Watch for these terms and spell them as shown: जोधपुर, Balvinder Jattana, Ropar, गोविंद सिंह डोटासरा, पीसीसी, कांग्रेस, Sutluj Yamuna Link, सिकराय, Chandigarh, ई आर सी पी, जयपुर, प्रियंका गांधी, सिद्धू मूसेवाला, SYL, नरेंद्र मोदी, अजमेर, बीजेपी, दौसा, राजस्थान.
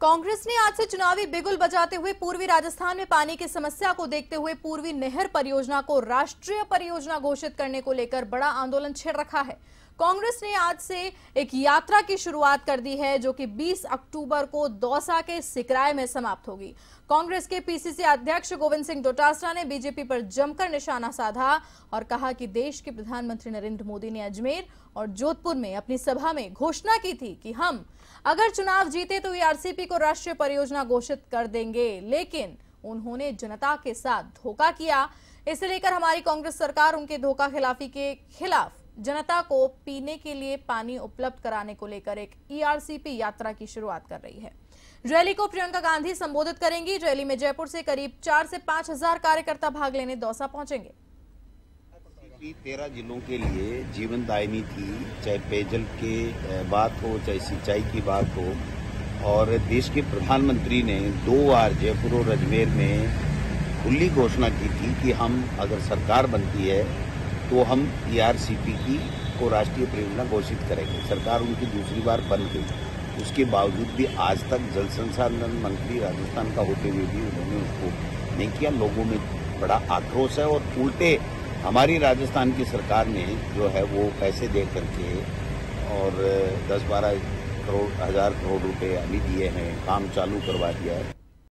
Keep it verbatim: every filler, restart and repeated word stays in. कांग्रेस ने आज से चुनावी बिगुल बजाते हुए पूर्वी राजस्थान में पानी की समस्या को देखते हुए पूर्वी नहर परियोजना को राष्ट्रीय परियोजना घोषित करने को लेकर बड़ा आंदोलन छेड़ रखा है। कांग्रेस ने आज से एक यात्रा की शुरुआत कर दी है जो कि बीस अक्टूबर को दौसा के सिकराय में समाप्त होगी। कांग्रेस के पीसीसी अध्यक्ष गोविंद सिंह डोटासरा ने बीजेपी पर जमकर निशाना साधा और कहा कि देश के प्रधानमंत्री नरेंद्र मोदी ने अजमेर और जोधपुर में अपनी सभा में घोषणा की थी कि हम अगर चुनाव जीते तो आरसीपी को राष्ट्रीय परियोजना घोषित कर देंगे, लेकिन उन्होंने जनता के साथ धोखा किया। इसे लेकर हमारी कांग्रेस सरकार उनके धोखा खिलाफी के खिलाफ जनता को पीने के लिए पानी उपलब्ध कराने को लेकर एक ई आर सी पी यात्रा की शुरुआत कर रही है। रैली को प्रियंका गांधी संबोधित करेंगी। रैली में जयपुर से करीब चार से पांच हजार कार्यकर्ता भाग लेने दौसा पहुंचेंगे। तेरह जिलों के लिए जीवनदायिनी थी, चाहे पेयजल के बात हो चाहे सिंचाई की बात हो, और देश के प्रधानमंत्री ने दो बार जयपुर और अजमेर में खुली घोषणा की थी कि हम अगर सरकार बनती है तो हम ई आर सी पी की को राष्ट्रीय परियोजना घोषित करेंगे। सरकार उनकी दूसरी बार बन गई, उसके बावजूद भी आज तक जल संसाधन मंत्री राजस्थान का होते हुए भी उन्होंने उसको नहीं किया। लोगों में बड़ा आक्रोश है और उल्टे हमारी राजस्थान की सरकार ने जो है वो पैसे दे करके और दस बारह करोड़ हजार करोड़ रुपये अभी दिए हैं, काम चालू करवा दिया है।